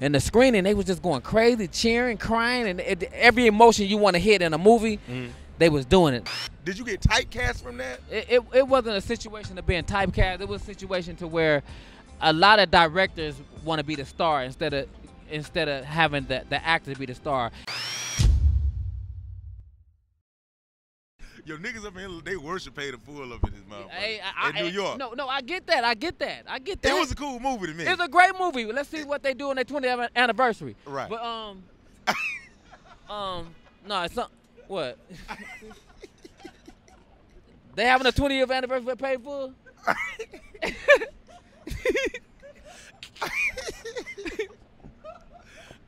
And the screening, they was just going crazy, cheering, crying, and every emotion you want to hit in a movie, they was doing it. Did you get typecast from that? It wasn't a situation of being typecast. It was a situation to where a lot of directors want to be the star instead of having the actor be the star. Yo, niggas up here, they worship Pay the Fool up in this motherfucker. In New York. No, I get that. I get that. It was a cool movie to me. It's a great movie. Let's see what they do on their 20th anniversary. Right. But no, it's not. What? They having a 20th anniversary with Pay the Fool?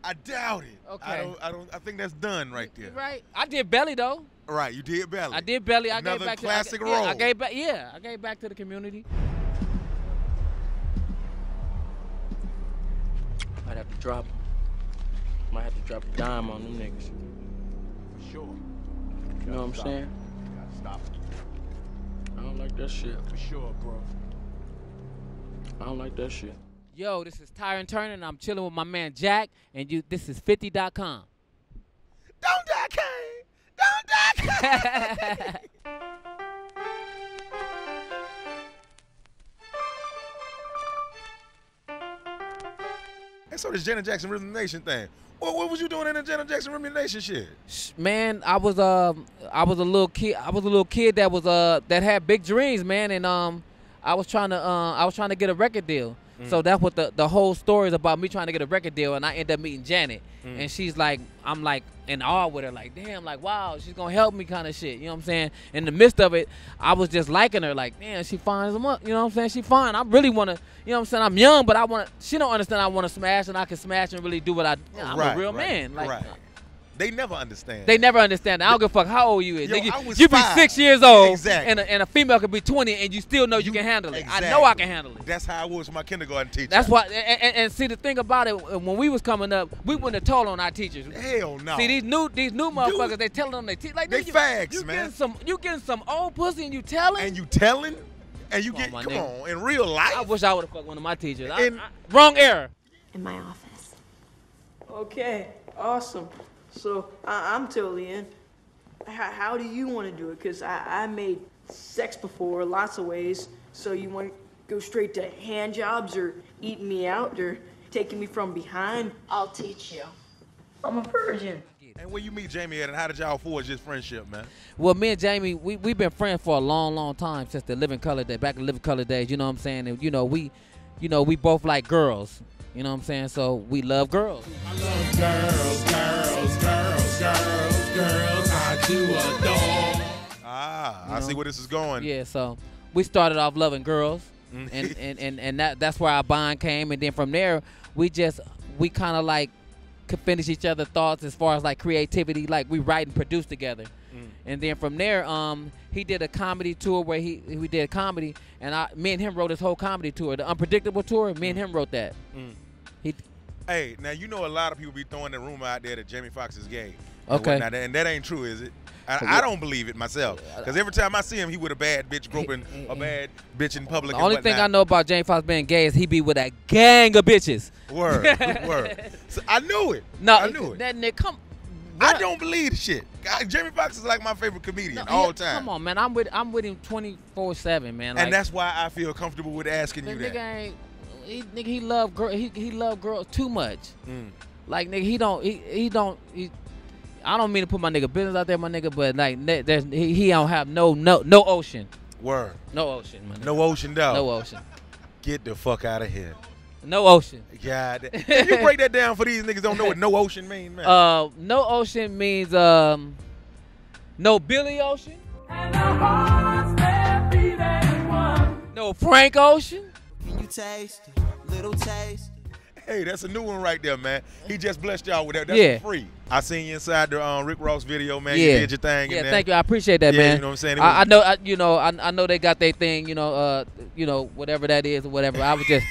I doubt it. Okay. I think that's done right there. Right. I did Belly though. Right, you did Belly. I did Belly. Another classic role. I gave back to the community. Might have to drop a dime on them niggas. For sure. You know what I'm saying? You gotta stop it. I don't like that shit. For sure, bro. I don't like that shit. Yo, this is Tyrin Turner, and I'm chilling with my man Jack, and this is 50.com. Don't die, King! Don't die, King! And so this Janet Jackson Rhythm Nation thing. What was you doing in the Janet Jackson Rhythm Nation shit? Man, I was a little kid. I was a little kid that was that had big dreams, man, and I was trying to get a record deal. So that's what the whole story is about, me trying to get a record deal, and I end up meeting Janet. And she's like, I'm like in awe with her, like, damn, like, wow, she's going to help me kind of shit, you know what I'm saying? In the midst of it, I was just liking her, like, damn, she fine as a month, you know what I'm saying? She fine. I really want to, you know what I'm saying? I'm young, but I want to, she don't understand I want to smash, and I can smash and really do what I do. I'm a real man. Like, they never understand. They never understand. I don't give a fuck how old you is. Yo, you be 6 years old, exactly. and a female could be 20, and you still know you can handle it. Exactly. I know I can handle it. That's how I was with my kindergarten teacher. That's why. And see, the thing about it, when we was coming up, we wouldn't have told on our teachers. Hell no. See, these new motherfuckers, dude, they telling them they teach like they fags, man. You getting some old pussy, and you telling. And you telling, and you get come on in real life. I wish I would have fucked one of my teachers. Wrong era. In my office. Okay. Awesome. So I'm totally in. How do you want to do it? Because I made sex before, lots of ways. So you want to go straight to hand jobs or eating me out or taking me from behind? I'll teach you. I'm a virgin. And when you meet Jamie at, and how did y'all forge this friendship, man? Well, me and Jamie, we've been friends for a long, long time, since the Living Color day, back in the Living Color days, you know what I'm saying? And we both like girls. You know what I'm saying? So we love girls. I love girls, girls, girls, girls, girls, I do adore. I see where this is going. Yeah, so we started off loving girls, and that's where our bond came. And then from there, we kind of like could finish each other's thoughts as far as like creativity, like we write and produce together. And then from there, he did a comedy tour where we did comedy, and me and him wrote his whole comedy tour, the Unpredictable tour. Me and him wrote that. Hey, now you know a lot of people be throwing the rumor out there that Jamie Foxx is gay. Okay. And that ain't true, is it? I don't believe it myself, because every time I see him, he with a bad bitch groping a bad bitch in public. The only thing I know about Jamie Foxx being gay is he be with a gang of bitches. Word, word. So I knew it. No, I knew it. That nigga, I don't believe the shit. Jamie Foxx is like my favorite comedian all time. Come on, man. I'm with him 24/7, man. Like, and that's why I feel comfortable with asking you that. Nigga ain't, he love girl. He love girls too much. Like nigga, he don't. I don't mean to put my nigga business out there, my nigga, but like he don't have no ocean. Word. No ocean, man. No ocean, though. No ocean. Get the fuck out of here. No ocean. God. Can you break that down for these niggas don't know what no ocean means, man? No ocean means no Billy Ocean. And the hearts that beat as one. No Frank Ocean. Can you taste a little taste? Hey, that's a new one right there, man. He just blessed y'all with that. That's free. I seen you inside the Rick Ross video, man. You did your thing. Yeah, thank you. I appreciate that, man. You know what I'm saying? I know they got their thing, you know, whatever that is or whatever. I was just,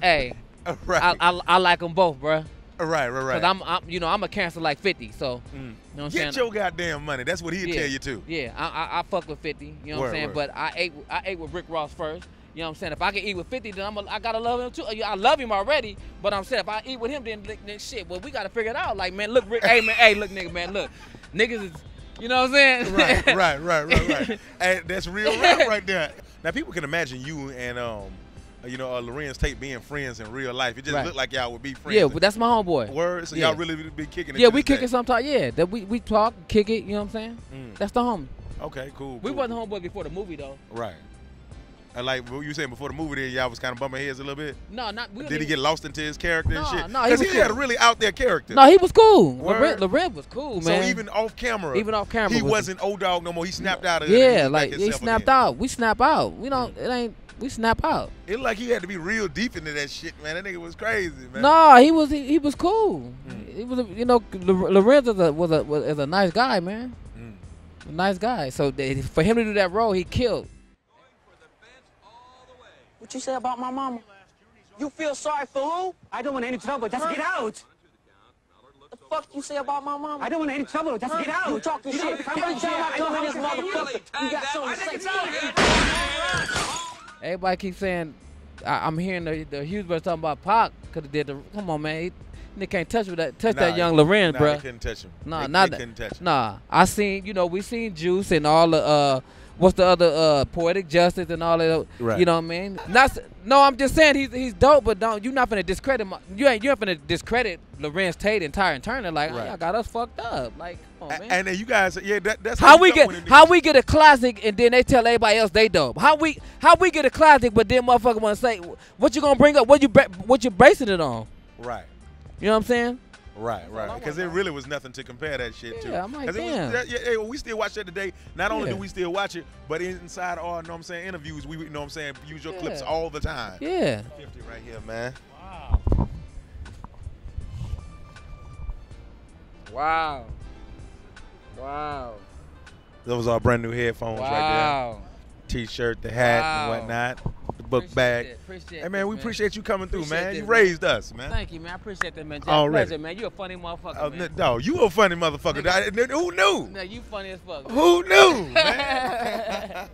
hey, right. I like them both, bro. Right. Cause I'm a cancer like 50, so you know what I'm saying. Get your goddamn money. That's what he'll tell you too. Yeah, I fuck with 50. You know what I'm saying? But I ate with Rick Ross first. You know what I'm saying? If I can eat with 50, then I gotta love him too. I love him already, but I'm saying if I eat with him, then shit. Well, we gotta figure it out. Like, man, look, Rick, hey, man, hey, look, nigga, man, look, niggas is, you know what I'm saying? Right. Hey, that's real rap right there. Now, people can imagine you and Larenz Tate being friends in real life. It just looked like y'all would be friends. Yeah, but that's my homeboy. Word. So y'all really be kicking it. Yeah, we kick it sometimes. Yeah, that we talk, kick it. You know what I'm saying? That's the homie. Okay, cool. We wasn't homeboy before the movie though. Right. And like what you were saying before the movie, there y'all was kind of bumping heads a little bit. No, not. Did he get lost into his character and shit? No, because he had a really out there character. No, he was cool. Larenz was cool, man. So even off camera, he wasn't old dog no more. He snapped out of it. Yeah, like he snapped out. We snap out. We don't. It ain't. We snap out. It like he had to be real deep into that shit, man. That nigga was crazy, man. No, he was cool. He was, you know, Larenz was a nice guy, man. A nice guy. So for him to do that role, he killed. What you said about my mama? You feel sorry for who? I don't want any trouble. Just get out. The fuck you say about my mama? I don't want any trouble. Just get out. You talking shit. Every time I come in this motherfucker, you got something to say. Everybody keeps saying, I'm hearing the Hughes brothers talking about Pac because he did the. Come on, man. They can't touch that young Larenz, bro. Nah, they couldn't touch him. Nah, they couldn't touch him. Nah, I seen. You know, we seen Juice and all the. What's the other Poetic Justice and all that? Right. You know what I mean? No, I'm just saying he's dope, but don't you're not finna discredit you ain't finna discredit Larenz Tate and Tyrin Turner. Like y'all got us fucked up. Like come on, man. And then you guys, that's how we get a classic, and then they tell everybody else they dope. How we get a classic, but then motherfucker wanna say what you gonna bring up? What you basing it on? Right. You know what I'm saying? Right, because it really was nothing to compare that shit to. Yeah, I'm like, damn. We still watch that today. Not only do we still watch it, but inside our, you know what I'm saying, interviews, we, you know what I'm saying, use your clips all the time. Yeah. 50 right here, man. Wow. Wow. Wow. Those are brand new headphones right there. T-shirt, the hat, and whatnot. Book bag. Hey man, we appreciate you coming through, man. You raised us, man. Thank you, man. I appreciate that, man. It's a pleasure, man. You a funny motherfucker, man. No, you a funny motherfucker. Who knew? No, you funny as fuck. Man. Who knew, man?